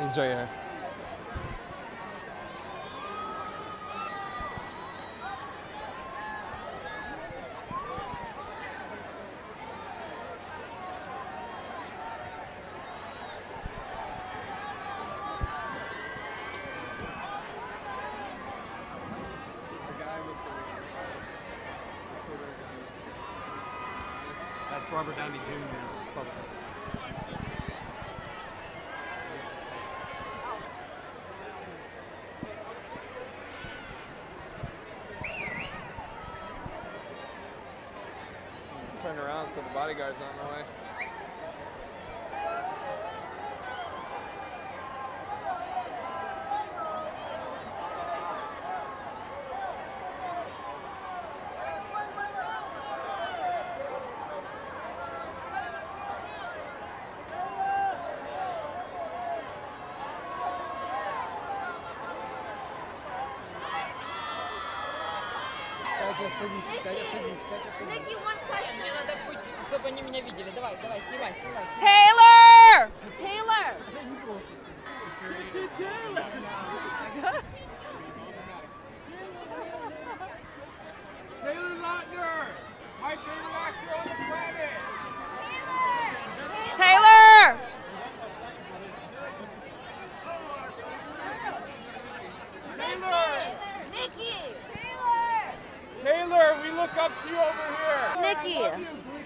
He's right here. That's Robert Downey Jr.'s public. Turn around so the bodyguard's on the way. Nicky, one question. Taylor! Taylor Lautner! My favorite actor on the planet! Taylor! Nicky! Taylor, we look up to you over here. Nikki.